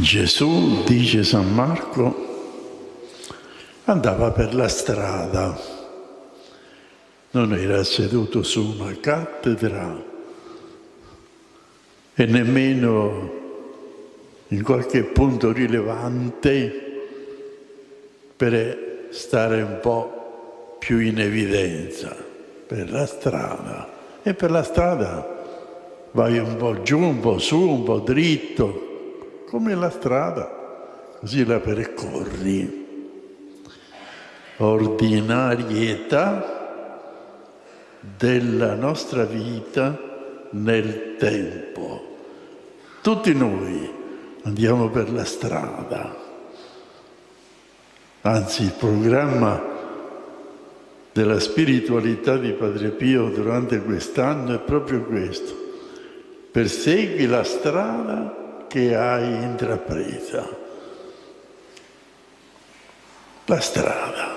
Gesù, dice San Marco, andava per la strada, non era seduto su una cattedra e nemmeno in qualche punto rilevante per stare un po' più in evidenza, per la strada. E per la strada vai un po' giù, un po' su, un po' dritto, come la strada, così la percorri. Ordinarietà della nostra vita nel tempo. Tutti noi andiamo per la strada. Anzi, il programma della spiritualità di Padre Pio durante quest'anno è proprio questo. Persegui la strada che hai intrapresa, la strada.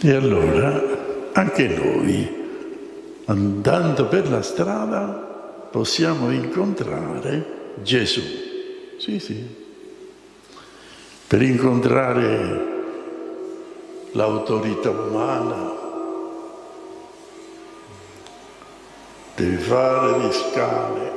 E allora anche noi, andando per la strada, possiamo incontrare Gesù. Sì, sì. Per incontrare l'autorità umana devi fare le scale,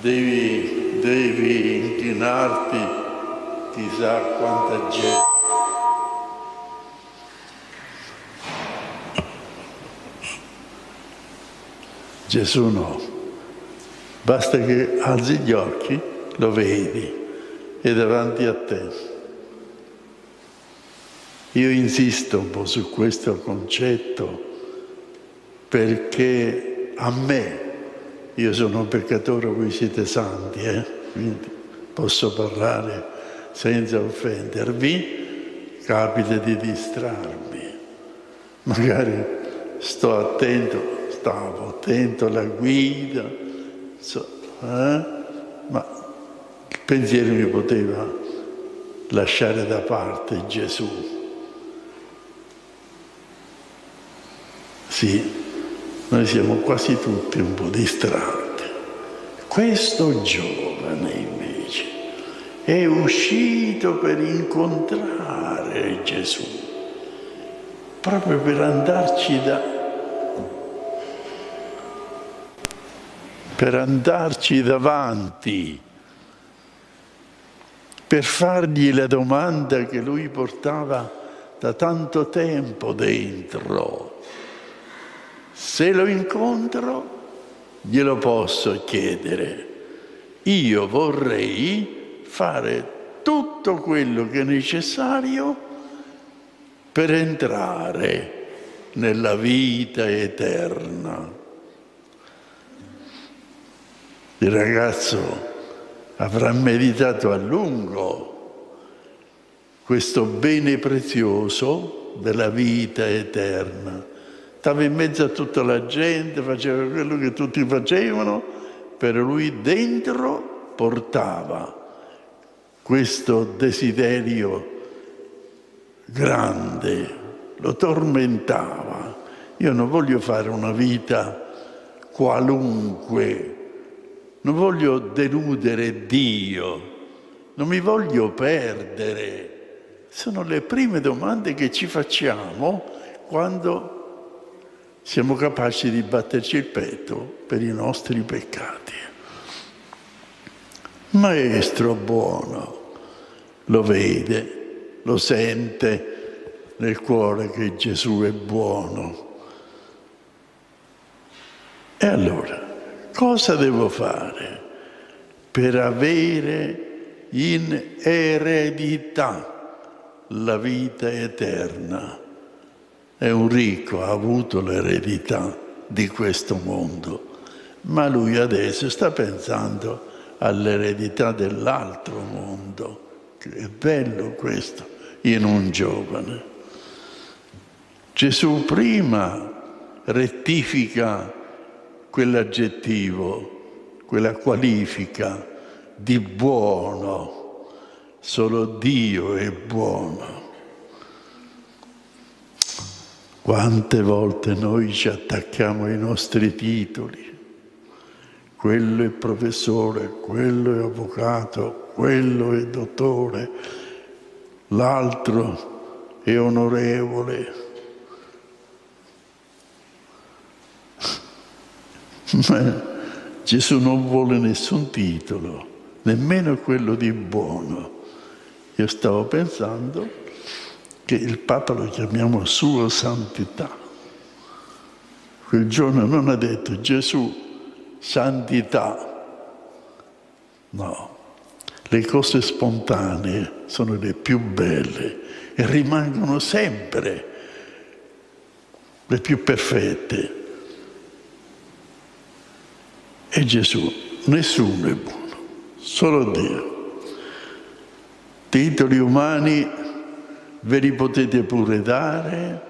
devi inchinarti chissà quanta gente. Gesù no, basta che alzi gli occhi, lo vedi, è davanti a te. Io insisto un po' su questo concetto perché a me, io sono un peccatore, voi siete santi, quindi posso parlare senza offendervi, capita di distrarmi. Magari stavo attento alla guida, ma il pensiero mi poteva lasciare da parte Gesù. Sì. Noi siamo quasi tutti un po' distratti. Questo giovane invece è uscito per incontrare Gesù, proprio per andarci davanti, per fargli la domanda che lui portava da tanto tempo dentro. Se lo incontro, glielo posso chiedere. Io vorrei fare tutto quello che è necessario per entrare nella vita eterna. Il ragazzo avrà meditato a lungo questo bene prezioso della vita eterna. Stava in mezzo a tutta la gente, faceva quello che tutti facevano, però lui dentro portava questo desiderio grande, lo tormentava. Io non voglio fare una vita qualunque, non voglio deludere Dio, non mi voglio perdere. Sono le prime domande che ci facciamo quando siamo capaci di batterci il petto per i nostri peccati. Maestro buono, lo vede, lo sente nel cuore che Gesù è buono. E allora, cosa devo fare per avere in eredità la vita eterna? È un ricco, ha avuto l'eredità di questo mondo, ma lui adesso sta pensando all'eredità dell'altro mondo. Che è bello questo in un giovane. Gesù prima rettifica quell'aggettivo, quella qualifica di buono. Solo Dio è buono. Quante volte noi ci attacchiamo ai nostri titoli, quello è professore, quello è avvocato, quello è dottore, l'altro è onorevole. Ma Gesù non vuole nessun titolo, nemmeno quello di buono. Io stavo pensando che il Papa lo chiamiamo Sua Santità. Quel giorno non ha detto Gesù, Santità. No, le cose spontanee sono le più belle e rimangono sempre le più perfette. E Gesù, nessuno è buono, solo Dio. Titoli umani ve li potete pure dare,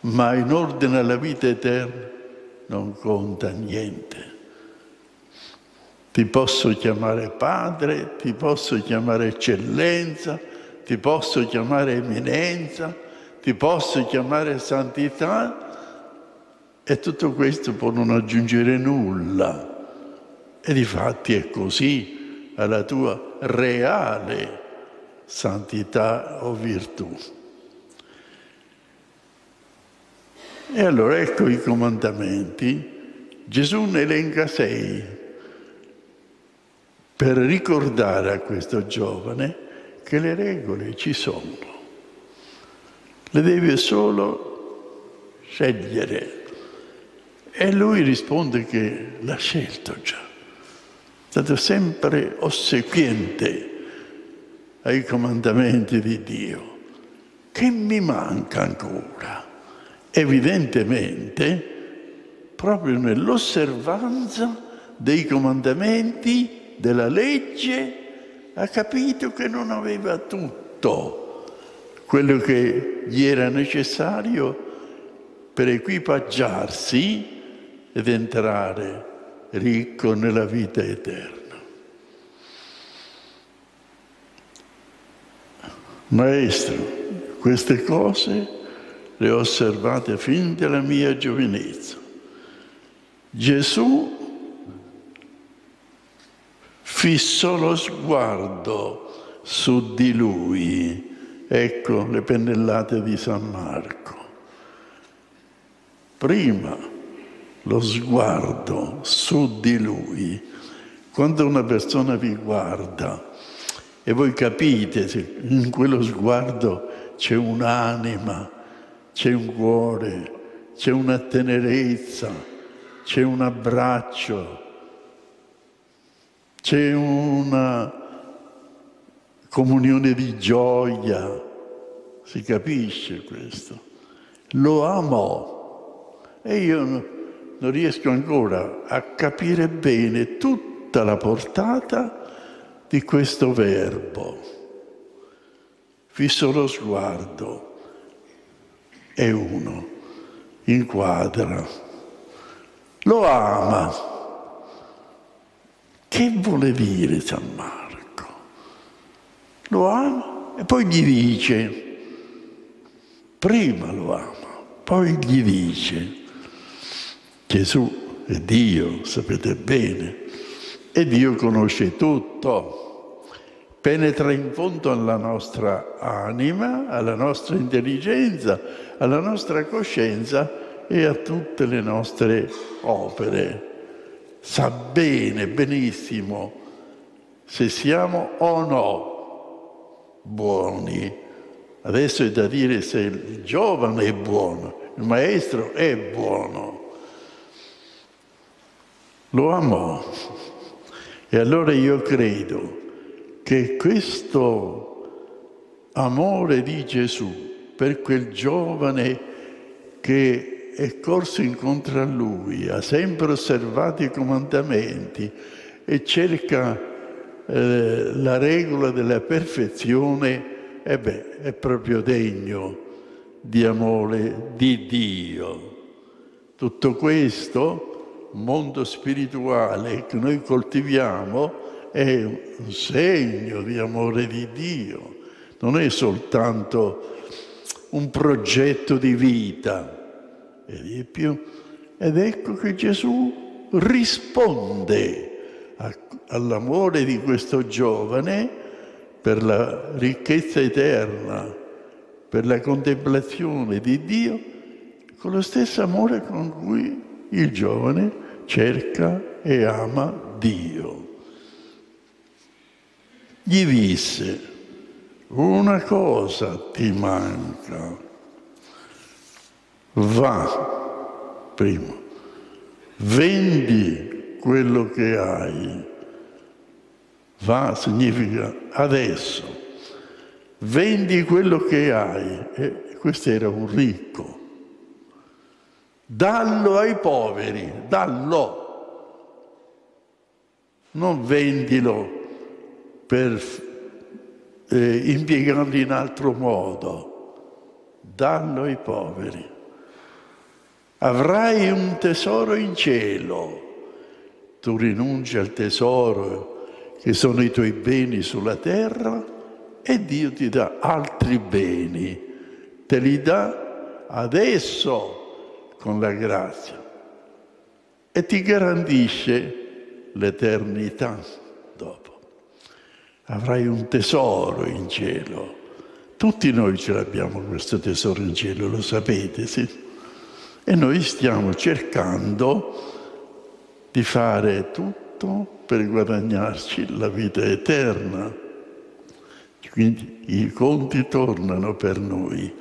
ma in ordine alla vita eterna non conta niente. Ti posso chiamare padre, ti posso chiamare eccellenza, ti posso chiamare eminenza, ti posso chiamare santità, e tutto questo può non aggiungere nulla. E difatti è così alla tua reale santità o virtù. E allora ecco i comandamenti. Gesù ne elenca 6 per ricordare a questo giovane che le regole ci sono. Le deve solo scegliere. E lui risponde che l'ha scelto già. È stato sempre ossequiente ai comandamenti di Dio. Che mi manca ancora? Evidentemente, proprio nell'osservanza dei comandamenti, della legge, ha capito che non aveva tutto quello che gli era necessario per equipaggiarsi ed entrare ricco nella vita eterna. Maestro, queste cose le ho osservate fin dalla mia giovinezza. Gesù fissò lo sguardo su di lui. Ecco le pennellate di San Marco. Prima lo sguardo su di lui. Quando una persona vi guarda e voi capite se in quello sguardo c'è un'anima, c'è un cuore, c'è una tenerezza, c'è un abbraccio, c'è una comunione di gioia. Si capisce questo? Lo amo. E io non riesco ancora a capire bene tutta la portata di questo verbo. Fisso lo sguardo. E uno inquadra, lo ama. Che vuole dire San Marco? Lo ama e poi gli dice, prima lo ama, poi gli dice, Gesù è Dio, sapete bene, e Dio conosce tutto, penetra in fondo alla nostra anima, alla nostra intelligenza, alla nostra coscienza e a tutte le nostre opere. Sa bene, benissimo, se siamo o no buoni. Adesso è da dire se il giovane è buono, il maestro è buono. Lo amò. E allora io credo che questo amore di Gesù per quel giovane che è corso incontro a lui, ha sempre osservato i comandamenti e cerca la regola della perfezione, è proprio degno di amore di Dio. Tutto questo mondo spirituale che noi coltiviamo è un segno di amore di Dio, non è soltanto un progetto di vita, e di più. Ed ecco che Gesù risponde all'amore di questo giovane per la ricchezza eterna, per la contemplazione di Dio, con lo stesso amore con cui il giovane cerca e ama Dio. Gli disse: una cosa ti manca, va, primo, vendi quello che hai. Va significa adesso, vendi quello che hai. E questo era un ricco. Dallo ai poveri, dallo. Non vendilo per impiegarlo in altro modo, dallo ai poveri. Avrai un tesoro in cielo. Tu rinunci al tesoro che sono i tuoi beni sulla terra e Dio ti dà altri beni. Te li dà adesso con la grazia e ti garantisce l'eternità dopo. Avrai un tesoro in cielo. Tutti noi ce l'abbiamo questo tesoro in cielo, lo sapete, sì? E noi stiamo cercando di fare tutto per guadagnarci la vita eterna. Quindi i conti tornano per noi.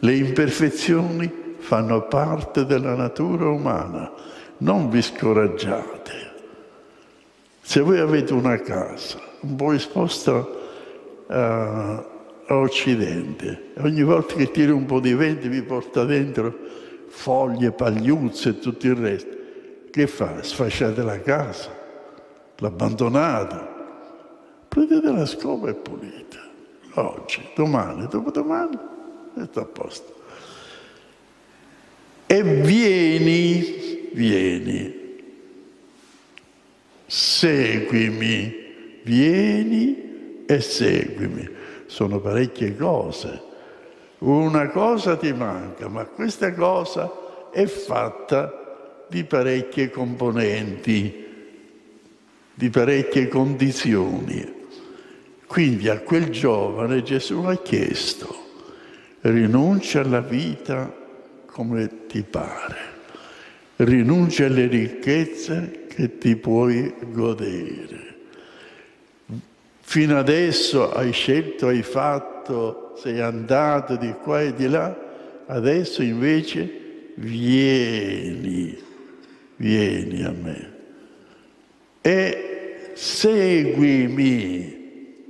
Le imperfezioni fanno parte della natura umana. Non vi scoraggiate. Se voi avete una casa un po' esposta a Occidente, ogni volta che tira un po' di vento vi porta dentro foglie, pagliuzze e tutto il resto. Che fa? Sfasciate la casa, l'abbandonate. Prendete la scopa e pulite. Oggi, domani, dopodomani, è tutto a posto. E vieni, seguimi, vieni e seguimi. Sono parecchie cose. Una cosa ti manca, ma questa cosa è fatta di parecchie componenti, di parecchie condizioni. Quindi a quel giovane Gesù ha chiesto: rinuncia alla vita come ti pare, rinuncia alle ricchezze che ti puoi godere. Fino adesso hai scelto, hai fatto, sei andato di qua e di là, adesso invece vieni a me e seguimi.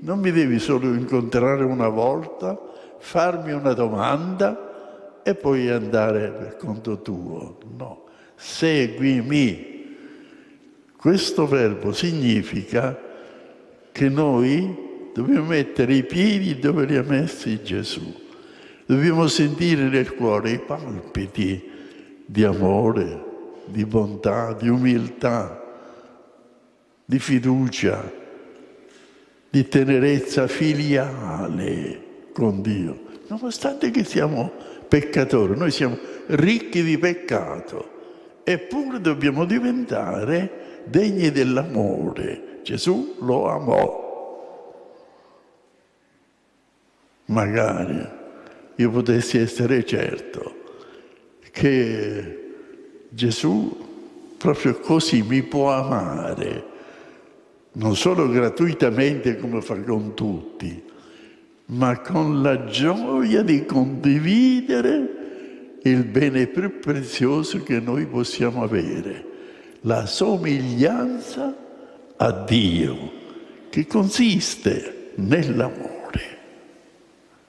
Non mi devi solo incontrare una volta, farmi una domanda e poi andare per conto tuo. No, seguimi. Questo verbo significa che noi dobbiamo mettere i piedi dove li ha messi Gesù. Dobbiamo sentire nel cuore i palpiti di amore, di bontà, di umiltà, di fiducia, di tenerezza filiale con Dio. Nonostante che siamo peccatori, noi siamo ricchi di peccato, eppure dobbiamo diventare degni dell'amore. Gesù lo amò. Magari io potessi essere certo che Gesù proprio così mi può amare, non solo gratuitamente come fa con tutti, ma con la gioia di condividere il bene più prezioso che noi possiamo avere, la somiglianza a Dio, che consiste nell'amore.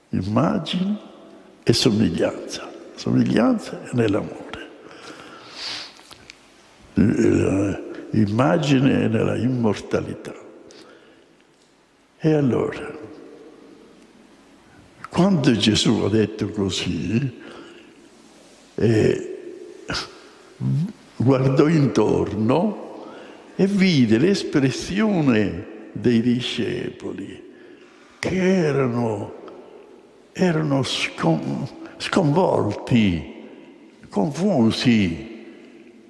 Immagine e somiglianza. Somiglianza è nell'amore. Immagine è nella immortalità. E allora, quando Gesù ha detto così, guardò intorno e vide l'espressione dei discepoli che erano sconvolti, confusi,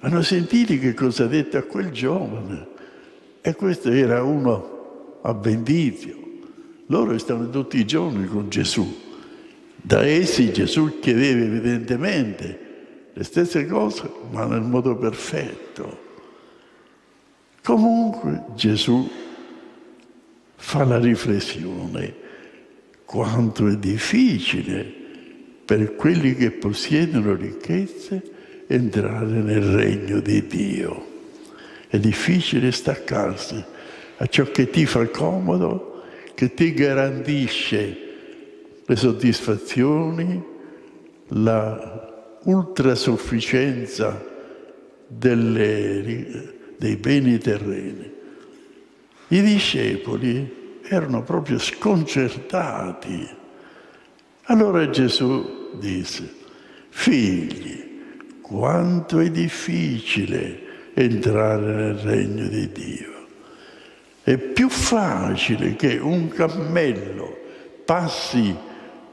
Hanno sentito che cosa ha detto a quel giovane. E questo era uno avventito. Loro stavano tutti i giorni con Gesù. Da essi Gesù chiedeva evidentemente le stesse cose, ma nel modo perfetto. Comunque Gesù fa la riflessione quanto è difficile per quelli che possiedono ricchezze entrare nel regno di Dio. È difficile staccarsi a ciò che ti fa comodo, che ti garantisce le soddisfazioni, la ultrasufficienza dei beni terreni. I discepoli erano proprio sconcertati. Allora Gesù disse: figli, quanto è difficile entrare nel regno di Dio. È più facile che un cammello passi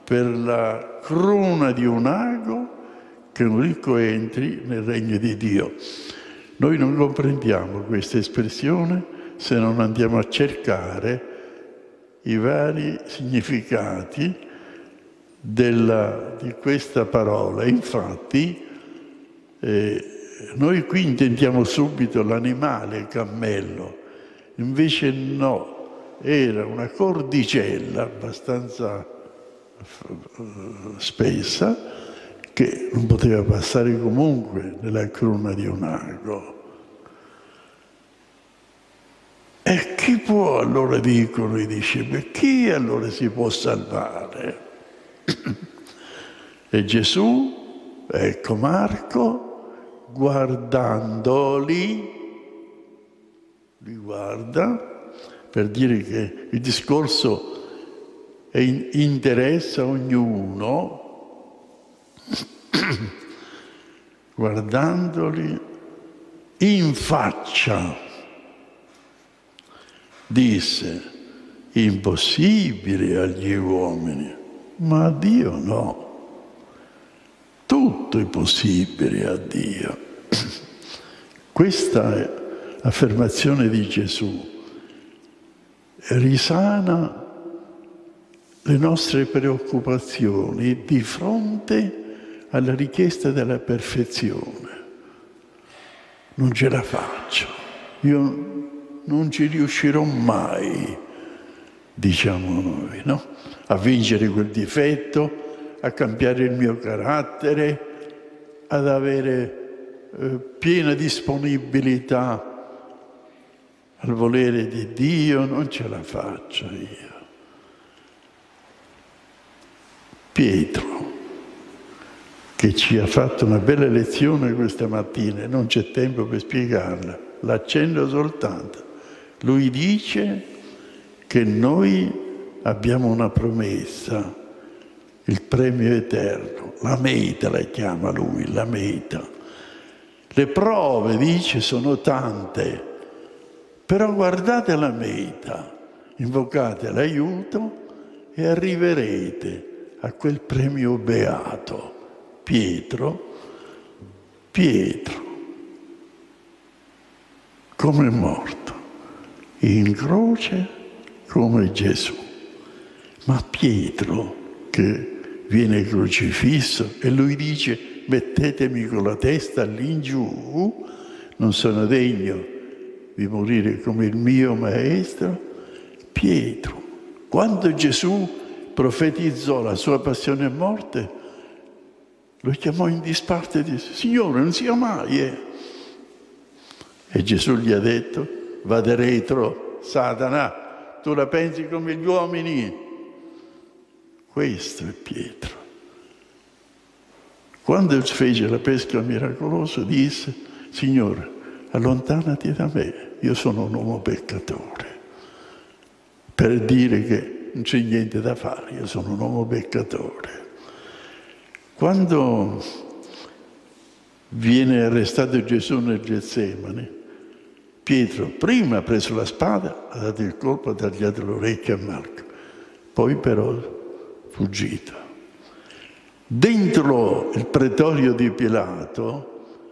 per la cruna di un ago che un ricco entri nel regno di Dio. Noi non comprendiamo questa espressione se non andiamo a cercare i vari significati di questa parola. Infatti, noi qui intendiamo subito l'animale, il cammello. Invece no, era una cordicella abbastanza spessa che non poteva passare comunque nella cruna di un ago. E chi può, allora dicono i discepoli, chi allora si può salvare? E Gesù, ecco Marco, guardandoli, li guarda, per dire che il discorso interessa ognuno, guardandoli in faccia. Disse: impossibile agli uomini, ma a Dio no. Tutto è possibile a Dio. Questa affermazione di Gesù risana le nostre preoccupazioni di fronte alla richiesta della perfezione. Non ce la faccio. Io non ci riuscirò mai, diciamo noi, no? A vincere quel difetto, a cambiare il mio carattere, ad avere piena disponibilità al volere di Dio, non ce la faccio io. Pietro, che ci ha fatto una bella lezione questa mattina, e non c'è tempo per spiegarla, l'accendo soltanto. Lui dice che noi abbiamo una promessa, il premio eterno, la meta la chiama lui, la meta. Le prove, dice, sono tante, però guardate la meta, invocate l'aiuto e arriverete a quel premio beato. Pietro, come morto, in croce come Gesù. Ma Pietro, che viene crocifisso, e lui dice: mettetemi con la testa all'ingiù, non sono degno di morire come il mio maestro. Pietro, quando Gesù profetizzò la sua passione e morte, lo chiamò in disparte e disse: Signore, non sia mai. E Gesù gli ha detto: vada retro, Satana, tu la pensi come gli uomini. Questo è Pietro. Quando fece la pesca miracolosa disse: Signore, allontanati da me, io sono un uomo peccatore. Per dire che non c'è niente da fare, io sono un uomo peccatore. Quando viene arrestato Gesù nel Getsemane, Pietro prima ha preso la spada, ha dato il colpo, ha tagliato l'orecchio a Marco, poi però fuggito. Dentro il pretorio di Pilato,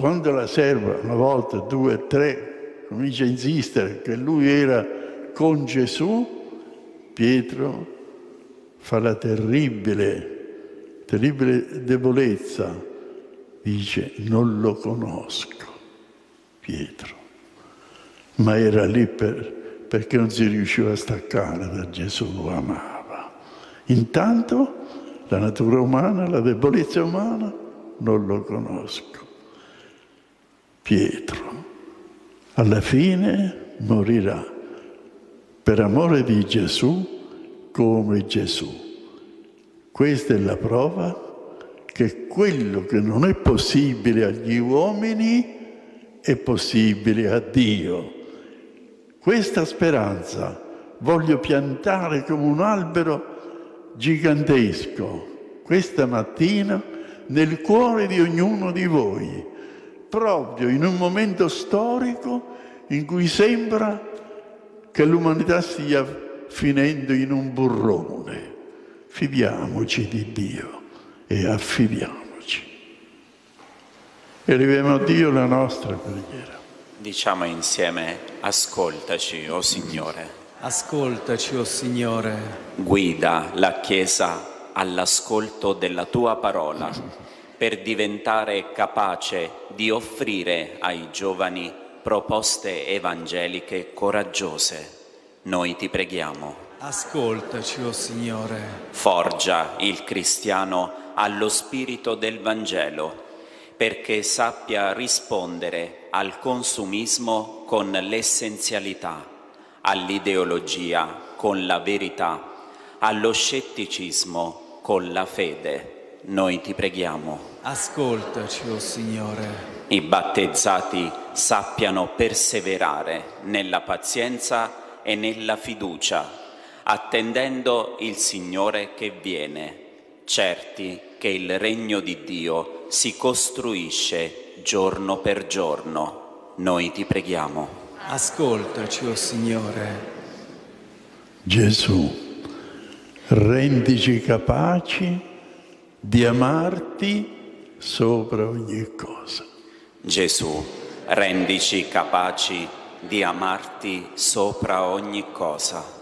Quando la serva, una volta, due, tre, comincia a insistere che lui era con Gesù, Pietro fa la terribile debolezza. Dice, non lo conosco, Pietro. Ma era lì perché non si riusciva a staccare da Gesù, lo amava. Intanto la natura umana, la debolezza umana, non lo conosco. Pietro, alla fine morirà per amore di Gesù come Gesù. Questa è la prova che quello che non è possibile agli uomini è possibile a Dio. Questa speranza voglio piantare come un albero gigantesco questa mattina nel cuore di ognuno di voi, proprio in un momento storico in cui sembra che l'umanità stia finendo in un burrone. Fidiamoci di Dio e affidiamoci. Eleviamo a Dio la nostra preghiera. Diciamo insieme, ascoltaci, o Signore. Ascoltaci, o Signore. Guida la Chiesa all'ascolto della Tua parola per diventare capace di offrire ai giovani proposte evangeliche coraggiose. Noi ti preghiamo. Ascoltaci, o Signore. Forgia il cristiano allo spirito del Vangelo, perché sappia rispondere al consumismo con l'essenzialità, all'ideologia con la verità, allo scetticismo con la fede. Noi ti preghiamo. Ascoltaci, o Signore. I battezzati sappiano perseverare nella pazienza e nella fiducia, attendendo il Signore che viene, certi che il regno di Dio si costruisce giorno per giorno. Noi ti preghiamo. Ascoltaci, o Signore. Gesù, rendici capaci di amarti sopra ogni cosa. Gesù, rendici capaci di amarti sopra ogni cosa.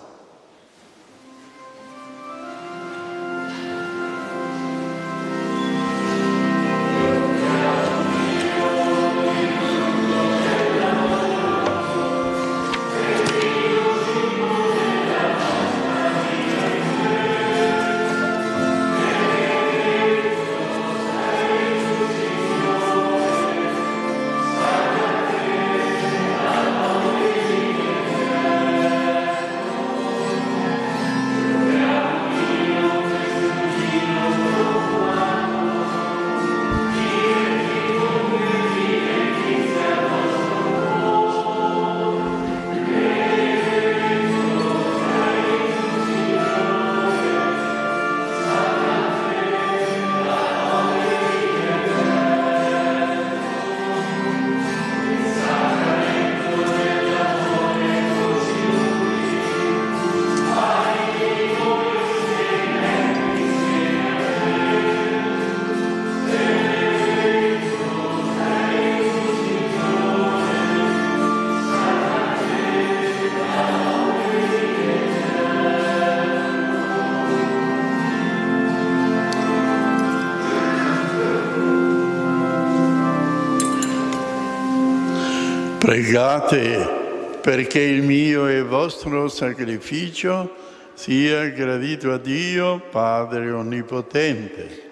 Pregate perché il mio e il vostro sacrificio sia gradito a Dio, Padre Onnipotente.